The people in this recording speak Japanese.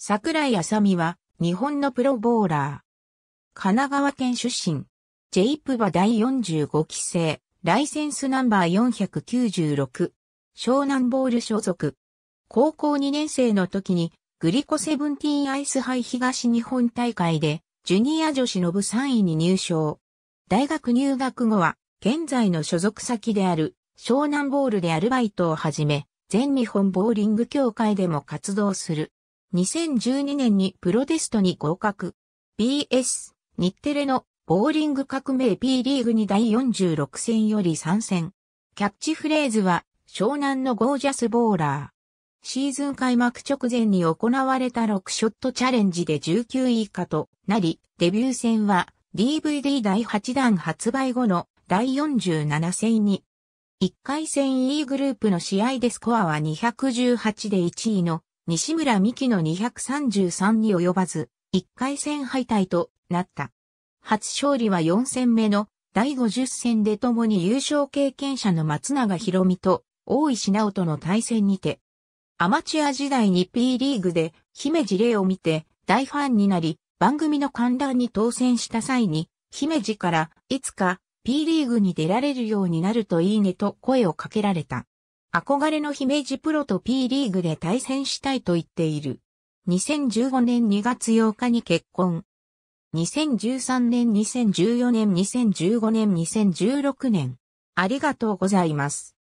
櫻井浅見は日本のプロボウラー。神奈川県出身。JPBA第45期生、ライセンスナンバー496。湘南ボウル所属。高校2年生の時にグリコセブンティーンアイス杯東日本大会でジュニア女子の部3位に入賞。大学入学後は現在の所属先である湘南ボウルでアルバイトを始め、全日本ボウリング協会でも活動する。2012年にプロテストに合格。BS、日テレのボウリング革命 P リーグに第46戦より参戦。キャッチフレーズは湘南のゴージャスボウラー。シーズン開幕直前に行われた6ショットチャレンジで19位以下となり、デビュー戦は DVD 第8弾発売後の第47戦に。1回戦 E グループの試合でスコアは218で1位の西村美希の233に及ばず、1回戦敗退となった。初勝利は4戦目の第50戦で共に優勝経験者の松永博美と大石直人の対戦にて、アマチュア時代に P リーグで姫路玲を見て大ファンになり、番組の観覧に当選した際に、姫路からいつか P リーグに出られるようになるといいねと声をかけられた。憧れの姫路プロと P リーグで対戦したいと言っている。2015年2月8日に結婚。2013年、2014年、2015年、2016年。ありがとうございます。